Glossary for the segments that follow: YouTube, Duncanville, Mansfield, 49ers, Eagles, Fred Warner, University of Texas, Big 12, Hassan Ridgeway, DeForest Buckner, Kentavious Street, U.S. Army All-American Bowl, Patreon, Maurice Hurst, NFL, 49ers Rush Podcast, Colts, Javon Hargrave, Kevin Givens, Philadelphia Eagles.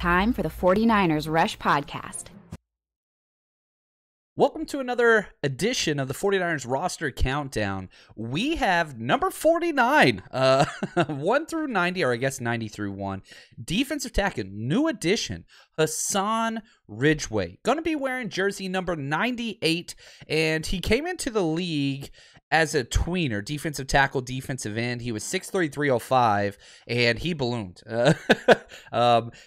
Time for the 49ers Rush Podcast. Welcome to another edition of the 49ers Roster Countdown. We have number 49, 1 through 90, or I guess 90 through 1. Defensive tackle, new addition, Hassan Ridgeway. Going to be wearing jersey number 98, and he came into the league as a tweener, defensive tackle, defensive end. He was 6'3", 305, and he ballooned.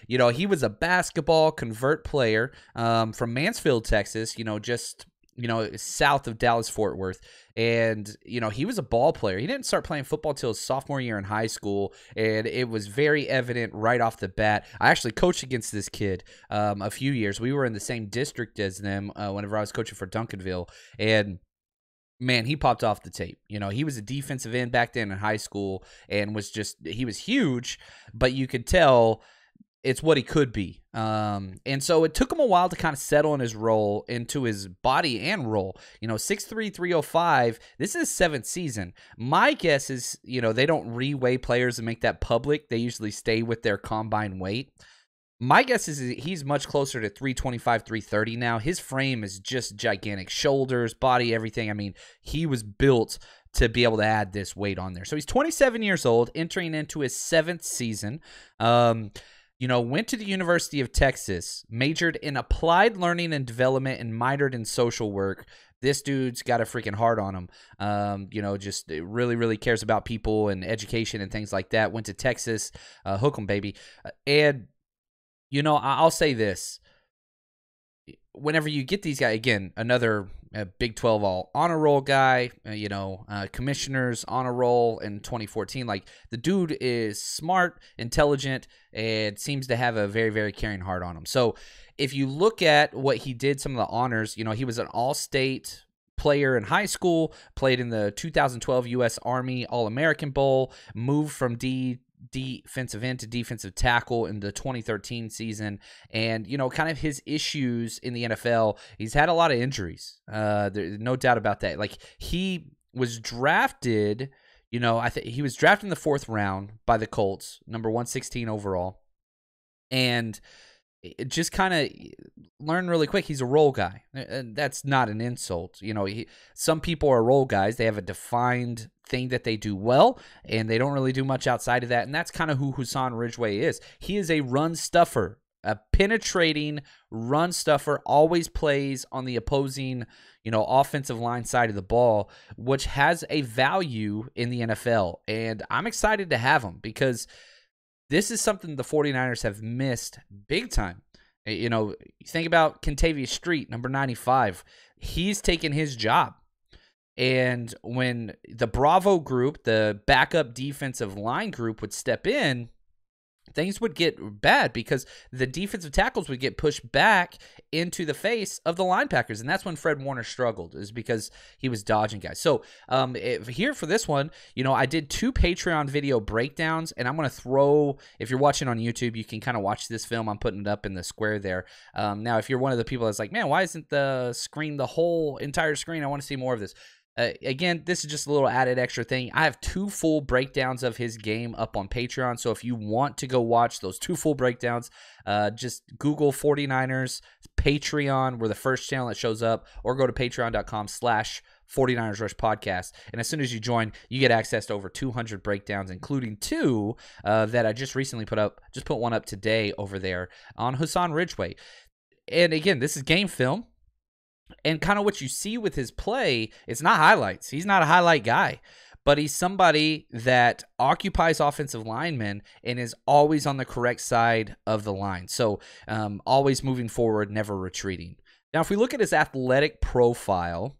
You know, he was a basketball convert player from Mansfield, Texas, you know, just, you know, south of Dallas-Fort Worth. And, you know, he was a ball player. He didn't start playing football till his sophomore year in high school, and it was very evident right off the bat. I actually coached against this kid a few years. We were in the same district as them whenever I was coaching for Duncanville, and man, he popped off the tape. You know, he was a defensive end back then in high school and was just, he was huge, but you could tell it's what he could be. And so it took him a while to kind of settle in his role, into his body and role. You know, 6'3", 305, this is his seventh season. My guess is, you know, they don't re-weigh players and make that public. They usually stay with their combine weight. My guess is he's much closer to 325, 330 now. His frame is just gigantic. Shoulders, body, everything. I mean, he was built to be able to add this weight on there. So he's 27 years old, entering into his seventh season. You know, went to the University of Texas, majored in applied learning and development, and minored in social work. This dude's got a freaking heart on him. You know, just really, really cares about people and education and things like that. Went to Texas. Hook 'em, baby. And you know, I'll say this. Whenever you get these guys, again, another Big 12 all honor roll guy, you know, commissioners honor roll in 2014. Like, the dude is smart, intelligent, and seems to have a very, very caring heart on him. So if you look at what he did, some of the honors, you know, he was an all-state player in high school, played in the 2012 U.S. Army All-American Bowl, moved from defensive end to defensive tackle in the 2013 season. And, you know, kind of his issues in the NFL, he's had a lot of injuries. There's no doubt about that. Like, he was drafted, you know, I think he was drafted in the fourth round by the Colts, number 116 overall. And it just kind of learn really quick, he's a role guy. And that's not an insult. You know, some people are role guys. They have a defined thing that they do well, and they don't really do much outside of that. And that's kind of who Hassan Ridgeway is. He is a run stuffer, a penetrating run stuffer, always plays on the opposing, you know, offensive line side of the ball, which has a value in the NFL. And I'm excited to have him because this is something the 49ers have missed big time. You know, think about Kentavious Street, number 95. He's taken his job. And when the Bravo group, the backup defensive line group, would step in, things would get bad because the defensive tackles would get pushed back into the face of the linebackers. And that's when Fred Warner struggled, is because he was dodging guys. So here for this one, you know, I did two Patreon video breakdowns, and I'm going to throw, if you're watching on YouTube, you can kind of watch this film. I'm putting it up in the square there. Now, if you're one of the people that's like, man, why isn't the screen, the whole entire screen? I want to see more of this. Again, this is just a little added extra thing. I have two full breakdowns of his game up on Patreon, so if you want to go watch those two full breakdowns, just Google 49ers Patreon. We're the first channel that shows up, or go to patreon.com/49ers Rush Podcast, and as soon as you join, you get access to over 200 breakdowns, including two that I just recently put up. Just put one up today over there on Hassan Ridgeway. And again, this is game film. And kind of what you see with his play, it's not highlights. He's not a highlight guy, but he's somebody that occupies offensive linemen and is always on the correct side of the line. So always moving forward, never retreating. Now, if we look at his athletic profile,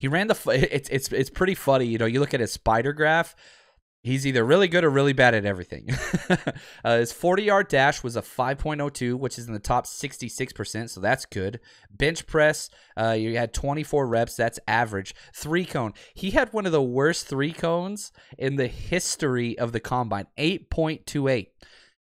he ran the it's pretty funny. You know, you look at his spider graph. He's either really good or really bad at everything. His 40-yard dash was a 5.02, which is in the top 66%, so that's good. Bench press, you had 24 reps. That's average. Three-cone. He had one of the worst three-cones in the history of the combine, 8.28.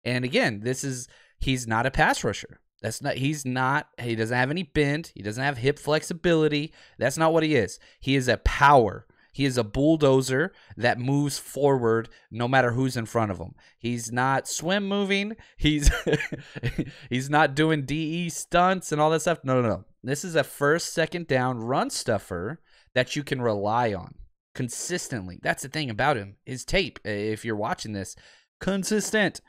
And, again, this is he's not a pass rusher. That's not. He's not. He doesn't have any bend. He doesn't have hip flexibility. That's not what he is. He is a power He is a bulldozer that moves forward no matter who's in front of him. He's not swim moving. He's he's not doing DE stunts and all that stuff. No, no, no. This is a first, second down run stuffer that you can rely on consistently. That's the thing about him. His tape, if you're watching this, consistent.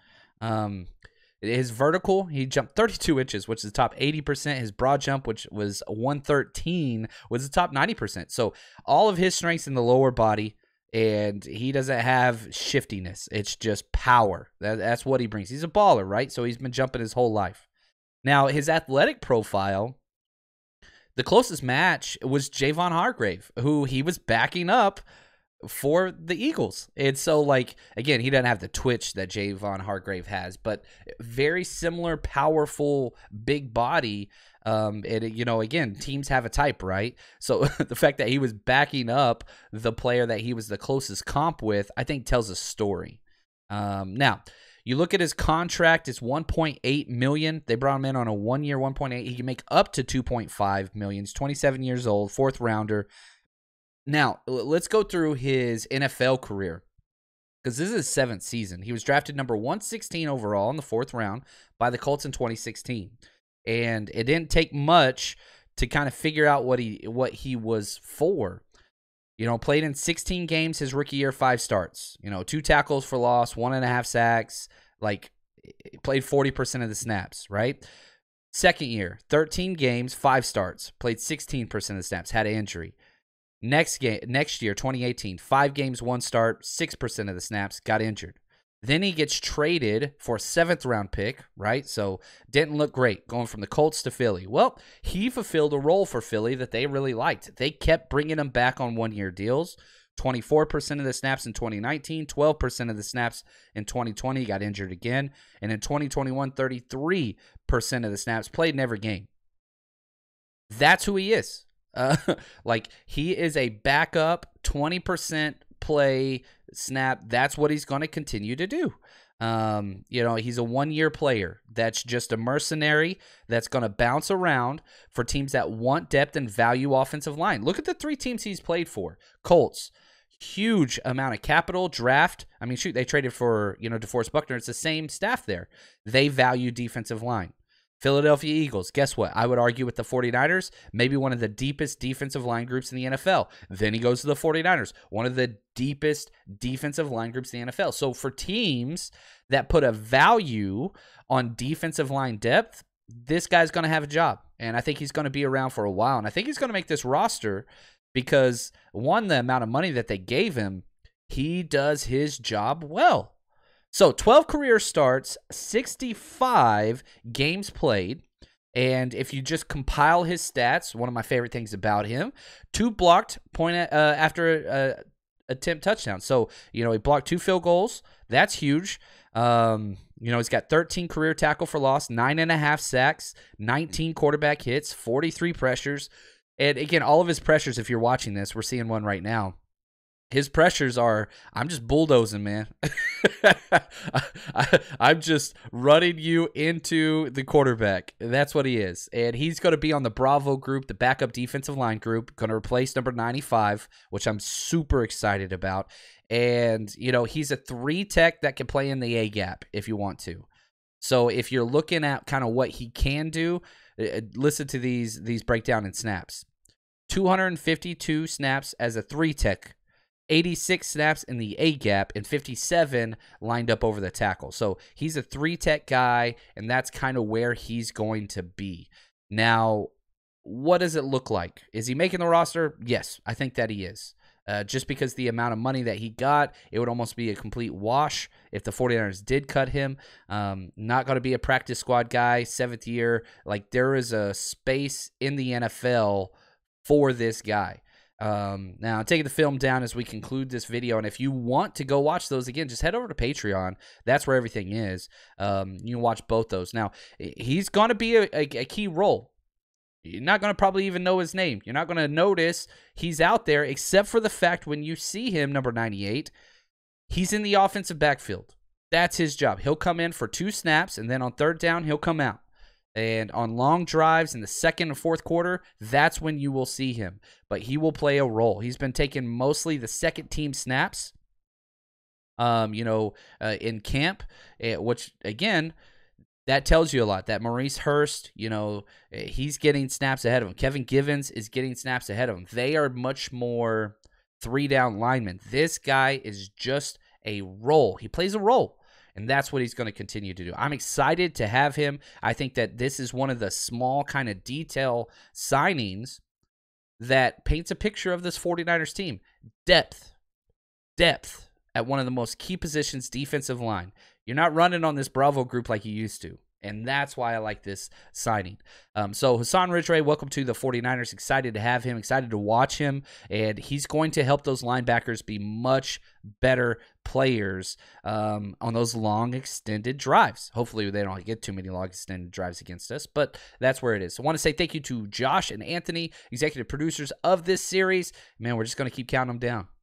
His vertical, he jumped 32 inches, which is the top 80%. His broad jump, which was 113, was the top 90%. So all of his strengths in the lower body, and he doesn't have shiftiness. It's just power. That's what he brings. He's a baller, right? So he's been jumping his whole life. Now, his athletic profile, the closest match was Javon Hargrave, who he was backing up for the Eagles. And so, like, again, he doesn't have the twitch that Javon Hargrave has, but very similar, powerful, big body. And, you know, again, teams have a type, right? So the fact that he was backing up the player that he was the closest comp with, I think tells a story. Now, you look at his contract, it's $1.8 million. They brought him in on a one-year, $1.8. He can make up to $2.5 million. He's 27 years old, fourth rounder. Now, let's go through his NFL career, because this is his seventh season. He was drafted number 116 overall in the fourth round by the Colts in 2016. And it didn't take much to kind of figure out what he was for. You know, played in 16 games his rookie year, 5 starts. You know, 2 tackles for loss, 1.5 sacks. Like, played 40% of the snaps, right? Second year, 13 games, 5 starts. Played 16% of the snaps, had an injury. Next year, 2018, 5 games, 1 start, 6% of the snaps, got injured. Then he gets traded for a 7th round pick, right? So didn't look great going from the Colts to Philly. Well, he fulfilled a role for Philly that they really liked. They kept bringing him back on one-year deals. 24% of the snaps in 2019, 12% of the snaps in 2020, he got injured again. And in 2021, 33% of the snaps, played in every game. That's who he is. Like, he is a backup 20% play snap. That's what he's going to continue to do. You know, he's a one-year player that's just a mercenary that's going to bounce around for teams that want depth and value offensive line. Look at the 3 teams he's played for. Colts, huge amount of capital, draft. I mean, shoot, they traded for, you know, DeForest Buckner. It's the same staff there. They value defensive line. Philadelphia Eagles, guess what? I would argue with the 49ers, maybe one of the deepest defensive line groups in the NFL. Then he goes to the 49ers, one of the deepest defensive line groups in the NFL. So for teams that put a value on defensive line depth, this guy's going to have a job, and I think he's going to be around for a while, and I think he's going to make this roster because, one, the amount of money that they gave him, he does his job well. So 12 career starts, 65 games played, and if you just compile his stats, one of my favorite things about him, 2 blocked point after attempt touchdowns. So, you know, he blocked 2 field goals. That's huge. You know, he's got 13 career tackle for loss, 9.5 sacks, 19 quarterback hits, 43 pressures. And again, all of his pressures, if you're watching this, we're seeing one right now. His pressures are, I'm just bulldozing, man. I'm just running you into the quarterback. That's what he is. And he's going to be on the Bravo group, the backup defensive line group, going to replace number 95, which I'm super excited about. And, you know, he's a 3-tech that can play in the A-gap if you want to. So if you're looking at kind of what he can do, listen to these breakdown in snaps. 252 snaps as a 3-tech. 86 snaps in the A-gap, and 57 lined up over the tackle. So he's a 3-tech guy, and that's kind of where he's going to be. Now, what does it look like? Is he making the roster? Yes, I think that he is. Just because the amount of money that he got, it would almost be a complete wash if the 49ers did cut him. Not going to be a practice squad guy, 7th year. Like, there is a space in the NFL for this guy. Now, I'm taking the film down as we conclude this video, and if you want to go watch those again, just head over to Patreon. That's where everything is. You can watch both those. Now, he's going to be a key role. You're not going to probably even know his name. You're not going to notice he's out there, except for the fact when you see him, number 98, he's in the offensive backfield. That's his job. He'll come in for 2 snaps, and then on 3rd down, he'll come out. And on long drives in the second and fourth quarter, that's when you will see him. But he will play a role. He's been taking mostly the second team snaps, in camp, which, again, that tells you a lot. That Maurice Hurst, he's getting snaps ahead of him. Kevin Givens is getting snaps ahead of him. They are much more three-down linemen. This guy is just a role. He plays a role. And that's what he's going to continue to do. I'm excited to have him. I think that this is one of the small kind of detail signings that paints a picture of this 49ers team. Depth. Depth at one of the most key positions, defensive line. You're not running on this Bravo group like you used to. And that's why I like this signing. So Hassan Ridgeway, welcome to the 49ers. Excited to have him. Excited to watch him. And he's going to help those linebackers be much better players on those long extended drives. Hopefully they don't get too many long extended drives against us, but that's where it is. So I want to say thank you to Josh and Anthony, executive producers of this series. Man, we're just going to keep counting them down.